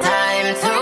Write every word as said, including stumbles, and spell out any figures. Two